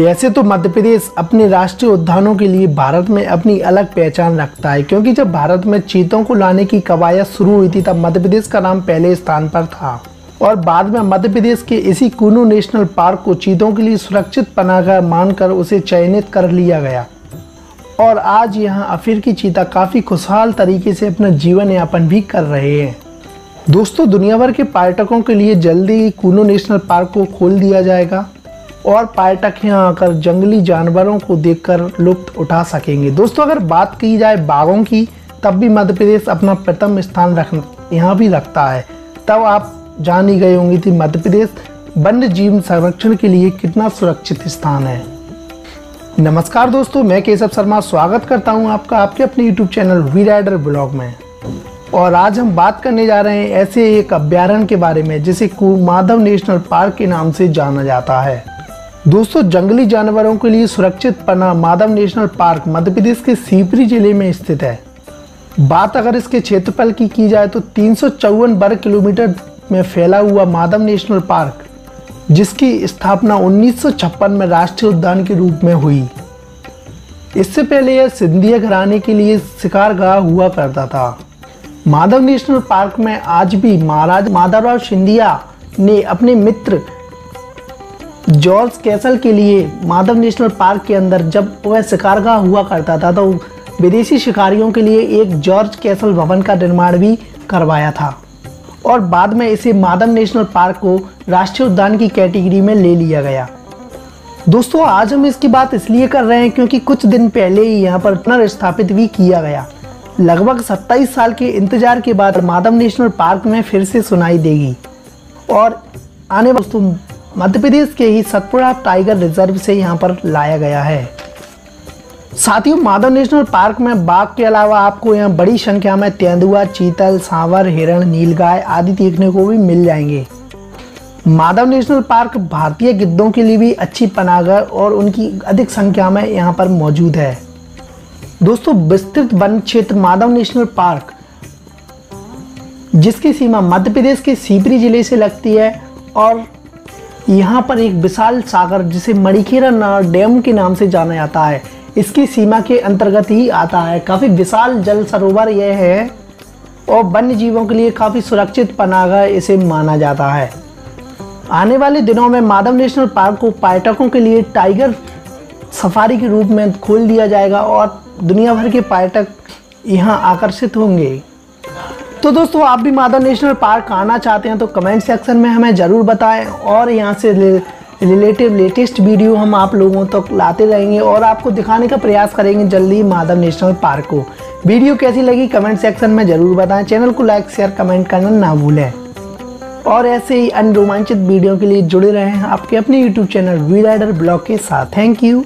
वैसे तो मध्य प्रदेश अपने राष्ट्रीय उद्यानों के लिए भारत में अपनी अलग पहचान रखता है, क्योंकि जब भारत में चीतों को लाने की कवायद शुरू हुई थी तब मध्य प्रदेश का नाम पहले स्थान पर था और बाद में मध्य प्रदेश के इसी कुनो नेशनल पार्क को चीतों के लिए सुरक्षित पनाहगाह मानकर उसे चयनित कर लिया गया और आज यहाँ अफ्रीकी चीता काफ़ी खुशहाल तरीके से अपना जीवन यापन भी कर रहे हैं। दोस्तों, दुनिया भर के पर्यटकों के लिए जल्दी ही कुनो नेशनल पार्क को खोल दिया जाएगा और पर्यटक यहाँ आकर जंगली जानवरों को देखकर लुत्फ़ उठा सकेंगे। दोस्तों, अगर बात की जाए बाघों की, तब भी मध्य प्रदेश अपना प्रथम स्थान यहाँ भी रखता है। तब आप जान ही गई होंगी कि मध्य प्रदेश वन्य जीव संरक्षण के लिए कितना सुरक्षित स्थान है। नमस्कार दोस्तों, मैं केशव शर्मा स्वागत करता हूं आपका आपके अपने YouTube चैनल वी ब्लॉग में। और आज हम बात करने जा रहे हैं ऐसे एक अभ्यारण्य के बारे में जिसे माधव नेशनल पार्क के नाम से जाना जाता है। दोस्तों, जंगली जानवरों के लिए सुरक्षित पना माधव नेशनल पार्क मध्य प्रदेश के शिवपुरी जिले में स्थित है। बात अगर इसके क्षेत्रफल की जाए तो 354 वर्ग किलोमीटर में फैला हुआ माधव नेशनल पार्क, जिसकी स्थापना 1956 में राष्ट्रीय उद्यान के रूप में हुई। इससे पहले यह सिंधिया घराने के लिए शिकारगाह हुआ करता था। माधव नेशनल पार्क में आज भी महाराज माधवराव सिंधिया ने अपने मित्र जॉर्ज कैसल के लिए माधव नेशनल पार्क के अंदर जब वह शिकारगाह हुआ करता था तो विदेशी शिकारियों के लिए एक जॉर्ज कैसल भवन का निर्माण भी करवाया था और बाद में इसे माधव नेशनल पार्क को राष्ट्रीय उद्यान की कैटेगरी में ले लिया गया। दोस्तों, आज हम इसकी बात इसलिए कर रहे हैं क्योंकि कुछ दिन पहले ही यहाँ पर पुनर्स्थापित भी किया गया। लगभग 27 साल के इंतजार के बाद माधव नेशनल पार्क में फिर से सुनाई देगी और आने दोस्तों मध्य प्रदेश के ही सतपुड़ा टाइगर रिजर्व से यहाँ पर लाया गया है। साथियों, माधव नेशनल पार्क में बाघ के अलावा आपको यहाँ बड़ी संख्या में तेंदुआ, चीतल, सांवर, हिरण, नीलगाय आदि देखने को भी मिल जाएंगे। माधव नेशनल पार्क भारतीय गिद्धों के लिए भी अच्छी पनाहगाह और उनकी अधिक संख्या में यहाँ पर मौजूद है। दोस्तों, विस्तृत वन क्षेत्र माधव नेशनल पार्क, जिसकी सीमा मध्य प्रदेश के शिवपुरी जिले से लगती है और यहाँ पर एक विशाल सागर जिसे मणिखेरा डैम के नाम से जाना जाता है, इसकी सीमा के अंतर्गत ही आता है। काफ़ी विशाल जल सरोवर यह है और वन्य जीवों के लिए काफ़ी सुरक्षित पनाहगाह इसे माना जाता है। आने वाले दिनों में माधव नेशनल पार्क को पर्यटकों के लिए टाइगर सफारी के रूप में खोल दिया जाएगा और दुनिया भर के पर्यटक यहाँ आकर्षित होंगे। तो दोस्तों, आप भी माधव नेशनल पार्क आना चाहते हैं तो कमेंट सेक्शन में हमें ज़रूर बताएं और यहाँ से रिलेटिव लेटेस्ट वीडियो हम आप लोगों तक लाते रहेंगे और आपको दिखाने का प्रयास करेंगे जल्दी माधव नेशनल पार्क को। वीडियो कैसी लगी कमेंट सेक्शन में ज़रूर बताएं। चैनल को लाइक, शेयर, कमेंट करना ना भूलें और ऐसे ही अन्य रोमांचित वीडियो के लिए जुड़े रहें आपके अपने यूट्यूब चैनल वी ब्लॉग के साथ। Thank you.